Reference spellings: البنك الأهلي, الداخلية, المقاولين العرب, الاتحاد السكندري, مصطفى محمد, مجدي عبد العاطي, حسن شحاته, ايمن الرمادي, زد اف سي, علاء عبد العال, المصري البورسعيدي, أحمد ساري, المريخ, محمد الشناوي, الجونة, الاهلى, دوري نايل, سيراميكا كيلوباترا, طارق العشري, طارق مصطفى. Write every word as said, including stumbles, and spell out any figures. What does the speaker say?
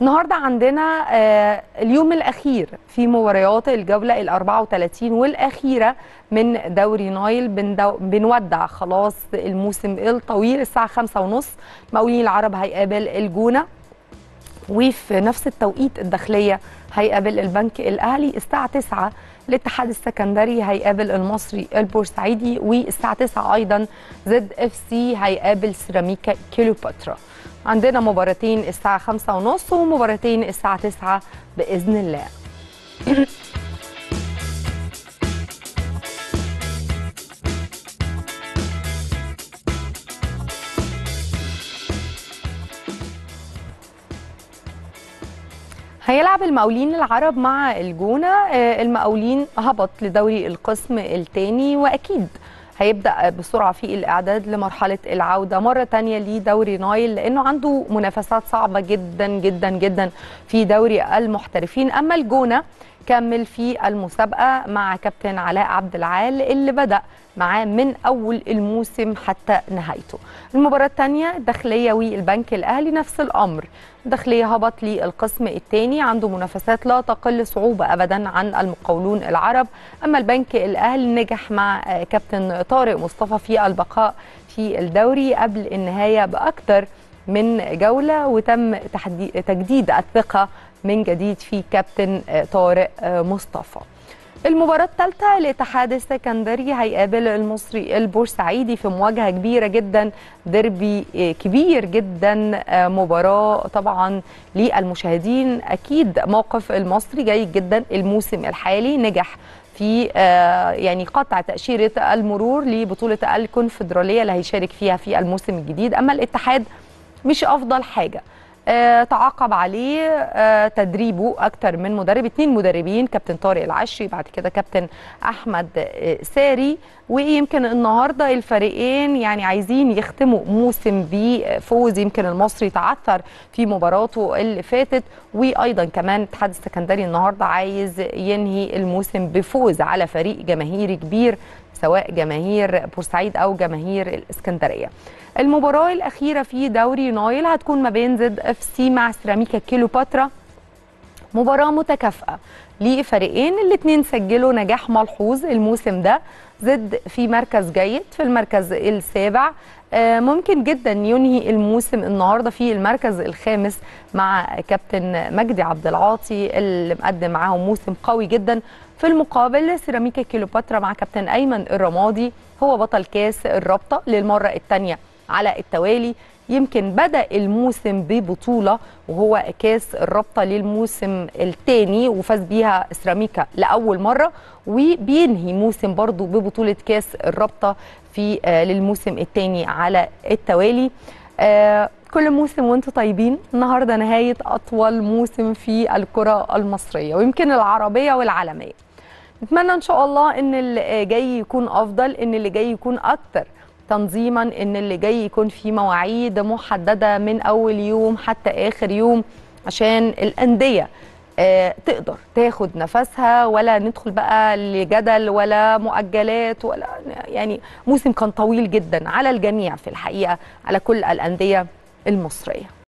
النهارده عندنا اليوم الاخير في مباريات الجوله ال الأربعة وثلاثين والاخيره من دوري نايل. بنودع خلاص الموسم الطويل. الساعه خمسة وثلاثين المقاولين العرب هيقابل الجونه، وفي نفس التوقيت الداخليه هيقابل البنك الاهلي. الساعه تسعة الاتحاد السكندري هيقابل المصري البورسعيدي، والساعه تسعة ايضا زد اف سي هيقابل سيراميكا كيلوباترا. عندنا مباراتين الساعه خمسة وثلاثين ومباراتين الساعه تسعة باذن الله. هيلعب المقاولين العرب مع الجونة. المقاولين هبط لدوري القسم الثاني، وأكيد هيبدأ بسرعة في الإعداد لمرحلة العودة مرة تانية لدوري نايل، لأنه عنده منافسات صعبة جدا جدا جدا في دوري المحترفين. أما الجونة كمل في المسابقة مع كابتن علاء عبد العال اللي بدأ معاه من أول الموسم حتى نهايته. المباراة الثانية الداخلية والبنك الأهلي نفس الأمر. الداخلية هبط للقسم الثاني، عنده منافسات لا تقل صعوبة أبدا عن المقاولون العرب. أما البنك الأهلي نجح مع كابتن طارق مصطفى في البقاء في الدوري قبل النهاية بأكثر من جولة، وتم تجديد الثقة من جديد في كابتن طارق مصطفى. المباراة الثالثة الاتحاد السكندري هيقابل المصري البورسعيدي في مواجهة كبيرة جدا، ديربي كبير جدا، مباراة طبعا للمشاهدين. أكيد موقف المصري جيد جدا الموسم الحالي، نجح في يعني قطع تأشيرة المرور لبطولة الكونفدرالية اللي هيشارك فيها في الموسم الجديد. أما الاتحاد مش أفضل حاجة، آه تعاقب عليه آه تدريبه أكتر من مدرب، اتنين مدربين، كابتن طارق العشري بعد كده كابتن أحمد ساري. ويمكن النهارده الفريقين يعني عايزين يختموا موسم بفوز. يمكن المصري تعثر في مباراته اللي فاتت، وأيضا كمان الاتحاد السكندري النهارده عايز ينهي الموسم بفوز على فريق جماهيري كبير، سواء جماهير بورسعيد أو جماهير الإسكندرية. المباراة الأخيرة في دوري نايل هتكون ما بين زد اف سي مع سيراميكا كيلوباترا، مباراة متكافئة لفريقين الاتنين سجلوا نجاح ملحوظ الموسم ده. زد في مركز جيد في المركز السابع، ممكن جدا ينهي الموسم النهارده في المركز الخامس مع كابتن مجدي عبد العاطي اللي مقدم معاهم موسم قوي جدا. في المقابل سيراميكا كيلوباترا مع كابتن ايمن الرمادي، هو بطل كاس الرابطه للمره الثانيه على التوالي. يمكن بدأ الموسم ببطولة وهو كاس الرابطة للموسم الثاني وفاز بيها سيراميكا لأول مرة، وبينهي موسم برضو ببطولة كاس الرابطة في آه للموسم الثاني على التوالي. آه كل موسم وانتم طيبين. النهاردة نهاية أطول موسم في الكرة المصرية ويمكن العربية والعالمية. نتمنى إن شاء الله إن اللي جاي يكون أفضل، إن اللي جاي يكون أكتر تنظيما، ان اللي جاي يكون في مواعيد محدده من اول يوم حتى اخر يوم، عشان الانديه آه تقدر تاخد نفسها، ولا ندخل بقى لجدل ولا مؤجلات ولا يعني. موسم كان طويل جدا على الجميع في الحقيقه، على كل الانديه المصريه.